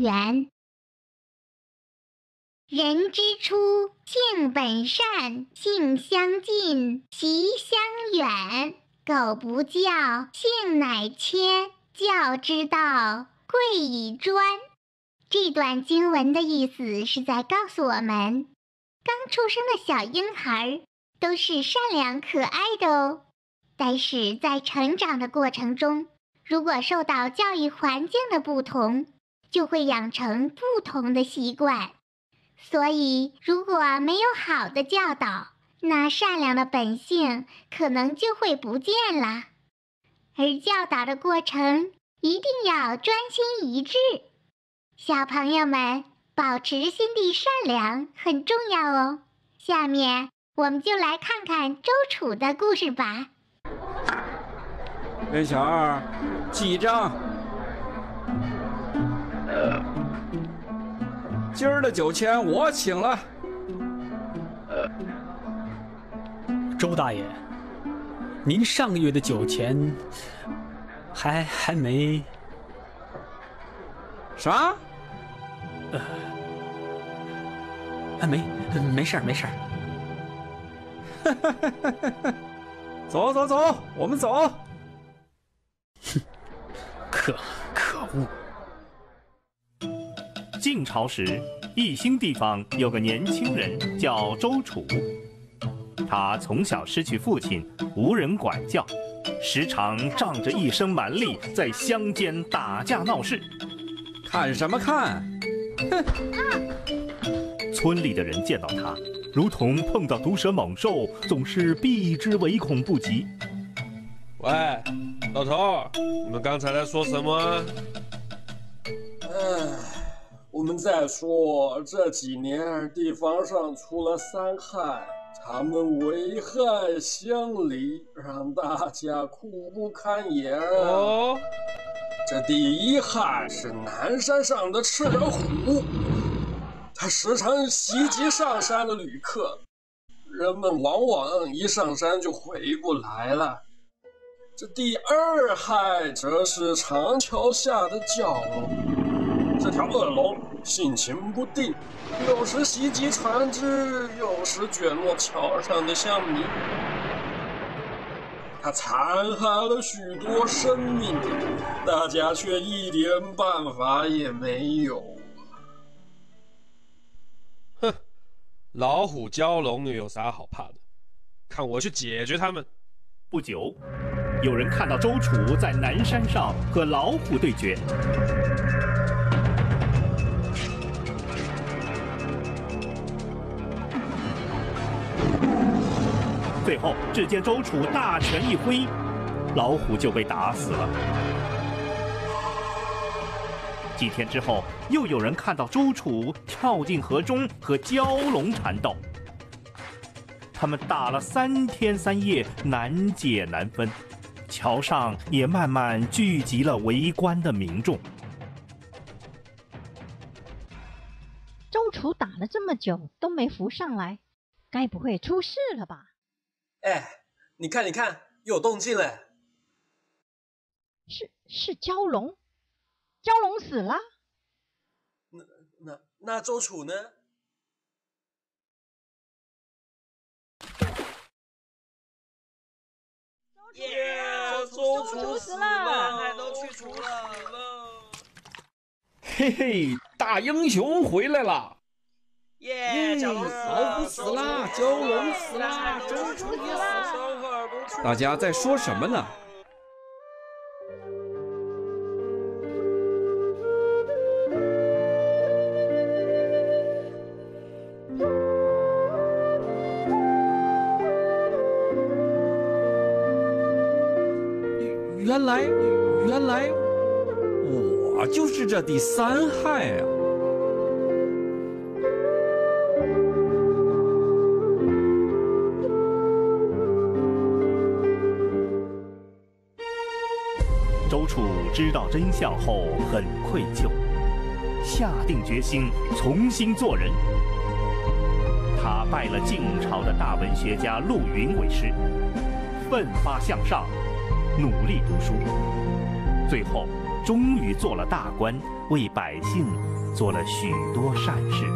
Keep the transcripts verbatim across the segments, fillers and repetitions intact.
渊源。人之初，性本善，性相近，习相远。苟不教，性乃迁。教之道，贵以专。这段经文的意思是在告诉我们，刚出生的小婴孩都是善良可爱的哦。但是在成长的过程中，如果受到教育环境的不同，就会养成不同的习惯。所以，如果没有好的教导，那善良的本性可能就会不见了。而教导的过程一定要专心一致。小朋友们，保持心地善良很重要哦。下面我们就来看看周楚的故事吧。哎，小二，几张？今儿的酒钱我请了。周大爷，您上个月的酒钱还还没啥？呃，啊，没，没事儿，没事儿。哈哈哈哈哈！走走走，我们走。哼，可可恶！晋朝时，义兴地方有个年轻人叫周楚，他从小失去父亲，无人管教，时常仗着一身蛮力在乡间打架闹事。看什么看？哼！村里的人见到他，如同碰到毒蛇猛兽，总是避之唯恐不及。喂，老头，你们刚才在说什么？嗯。我们在说这几年地方上出了三害，他们危害乡里，让大家苦不堪言。哦，这第一害是南山上的赤耳虎，它时常袭击上山的旅客，人们往往一上山就回不来了。这第二害则是长桥下的蛟龙。这条恶龙性情不定，有时袭击船只，有时卷落桥上的乡民。它残害了许多生命，大家却一点办法也没有。哼，老虎、蛟龙有啥好怕的？看我去解决他们！不久，有人看到周楚在南山上和老虎对决。最后，只见周楚大拳一挥，老虎就被打死了。几天之后，又有人看到周楚跳进河中和蛟龙缠斗，他们打了三天三夜，难解难分。桥上也慢慢聚集了围观的民众。周楚打了这么久都没浮上来，该不会出事了吧？哎，你看，你看，有动静了！是是蛟龙，蛟龙死了。那那那周楚呢？耶，周楚死了，还都去除了。嘿嘿，大英雄回来了！耶！蛟龙死啦！蛟龙死啦！周楚死啦！大家在说什么呢？原来，原来，我就是这第三害啊！周楚知道真相后很愧疚，下定决心重新做人。他拜了晋朝的大文学家陆云为师，奋发向上，努力读书，最后终于做了大官，为百姓做了许多善事。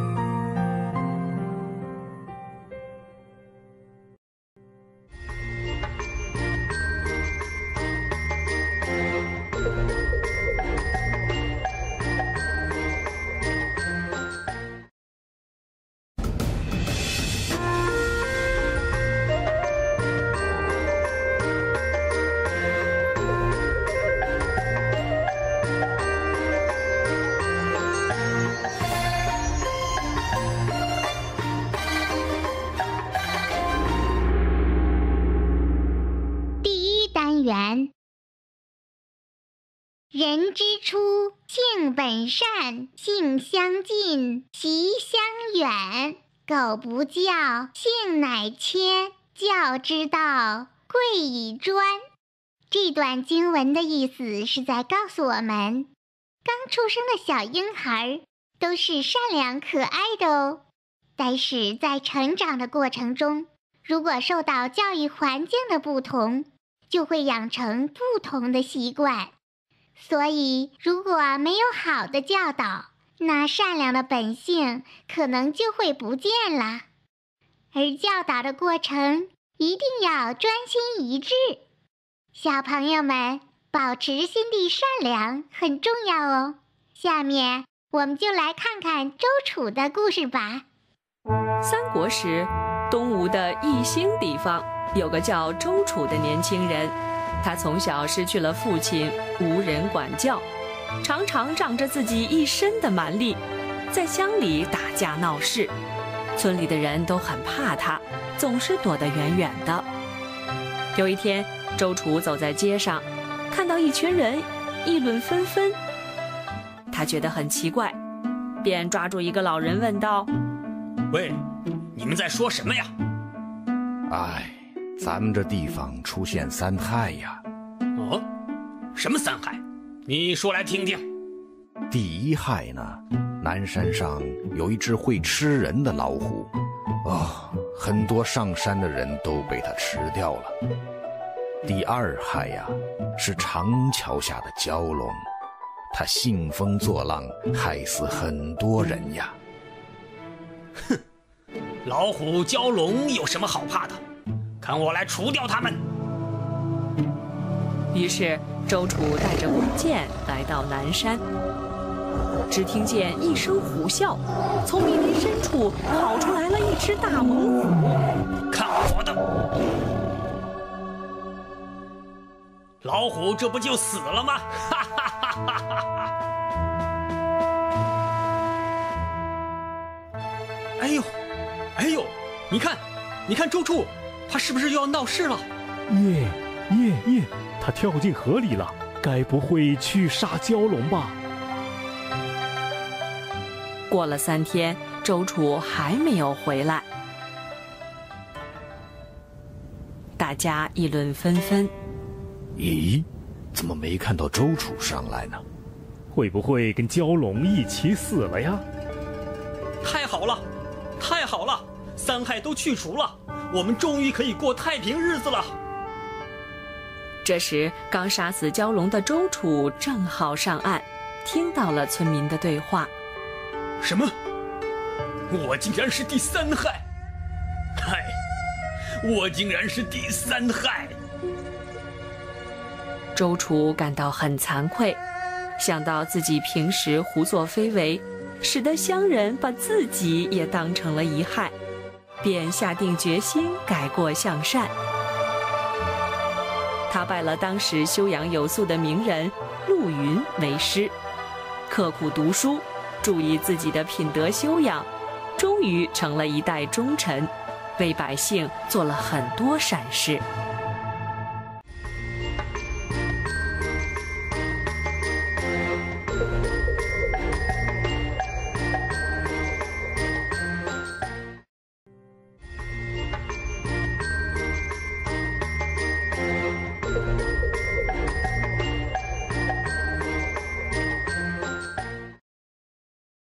人之初，性本善，性相近，习相远。苟不教，性乃迁。教之道，贵以专。这段经文的意思是在告诉我们，刚出生的小婴孩都是善良可爱的哦。但是在成长的过程中，如果受到教育环境的不同，就会养成不同的习惯。所以，如果没有好的教导，那善良的本性可能就会不见了。而教导的过程一定要专心一致。小朋友们，保持心地善良很重要哦。下面我们就来看看周楚的故事吧。三国时，东吴的义兴地方有个叫周楚的年轻人。他从小失去了父亲，无人管教，常常仗着自己一身的蛮力，在乡里打架闹事。村里的人都很怕他，总是躲得远远的。有一天，周楚走在街上，看到一群人议论纷纷，他觉得很奇怪，便抓住一个老人问道：“喂，你们在说什么呀？”“哎，咱们这地方出现三害呀。”“哦，什么三害？你说来听听。”“第一害呢，南山上有一只会吃人的老虎，哦，很多上山的人都被它吃掉了。第二害呀，是长桥下的蛟龙，它兴风作浪，害死很多人呀。”“哼，老虎、蛟龙有什么好怕的？看我来除掉他们！”于是周楚带着弓箭来到南山，只听见一声虎啸，从密林深处跑出来了一只大猛虎。“看我的！”老虎这不就死了吗？哈哈哈哈哈哈！哎呦，哎呦，你看，你看周楚！他是不是又要闹事了？耶耶耶！他跳进河里了，该不会去杀蛟龙吧？过了三天，周楚还没有回来，大家议论纷纷。咦，怎么没看到周楚上来呢？会不会跟蛟龙一起死了呀？太好了，太好了，三害都去除了。我们终于可以过太平日子了。这时，刚杀死蛟龙的周楚正好上岸，听到了村民的对话。“什么？我竟然是第三害！嗨，我竟然是第三害！”周楚感到很惭愧，想到自己平时胡作非为，使得乡人把自己也当成了一害。便下定决心改过向善。他拜了当时修养有素的名人陆云为师，刻苦读书，注意自己的品德修养，终于成了一代忠臣，为百姓做了很多善事。